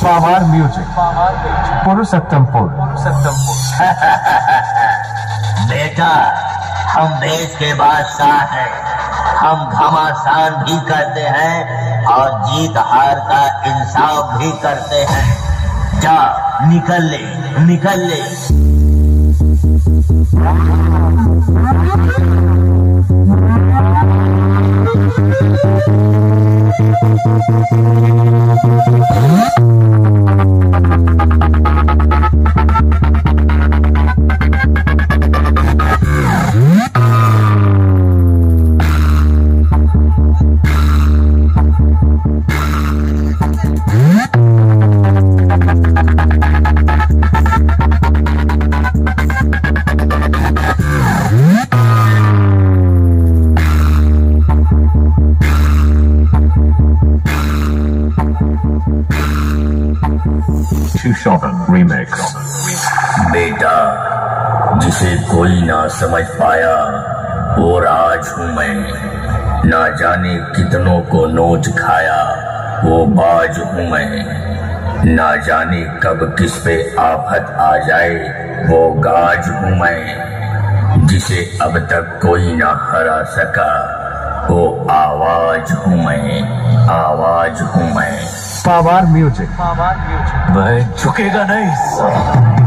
Power Music, Purushottampur. बेटा, हम देश के बादशाह हैं, हम घमासान भी करते हैं और जीत हार का इंसाफ भी करते हैं। जा निकल ले, निकल ले। Shoven Remix. बेटा, जिसे कोई ना समझ पाया वो राज हूँ मैं, ना जाने कितनों को नोच खाया वो बाज हूँ मैं, ना जाने कब किस पे आफत आ जाए वो गाज हूँ मैं, जिसे अब तक कोई ना हरा सका वो आवाज हूँ मैं, आवाज हूँ मैं। Power Music, मैं झुकेगा नहीं।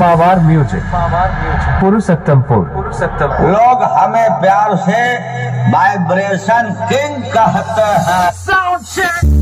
Power music, Purushottampur. लोग हमें प्यार से वाइब्रेशन किंग कहते हैं। Sound check.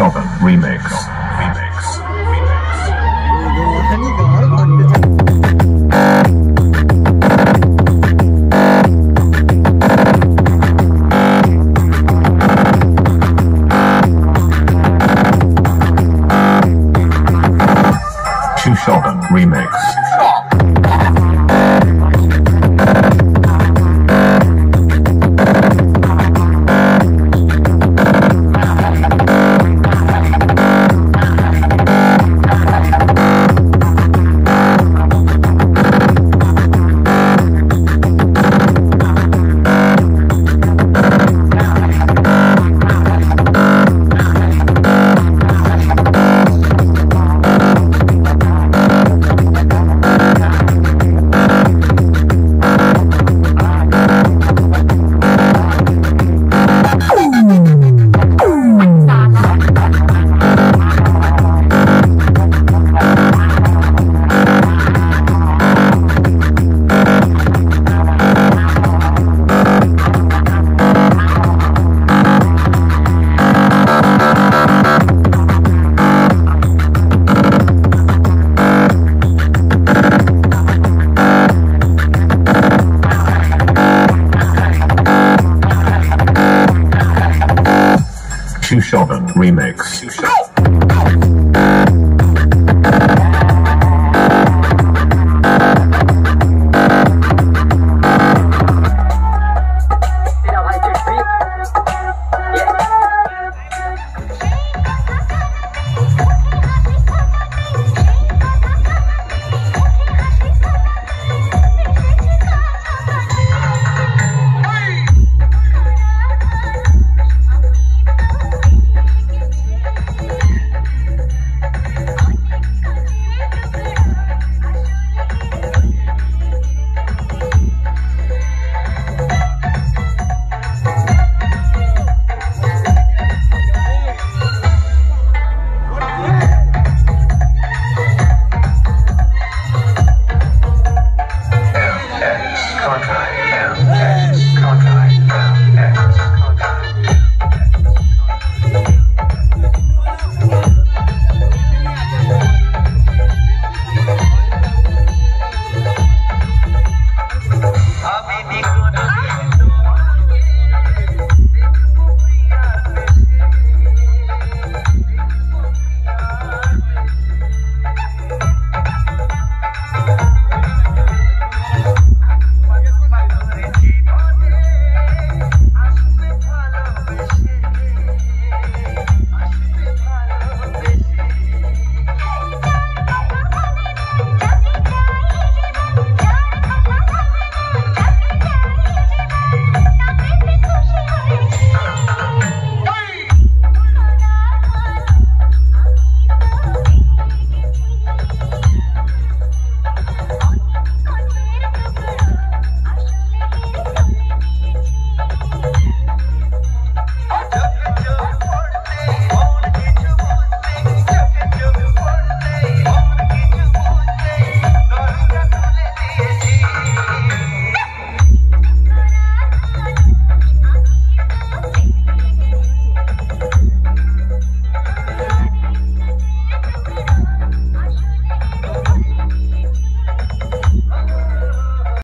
Shoven Remix. Shoven Remix. Shoven Remix.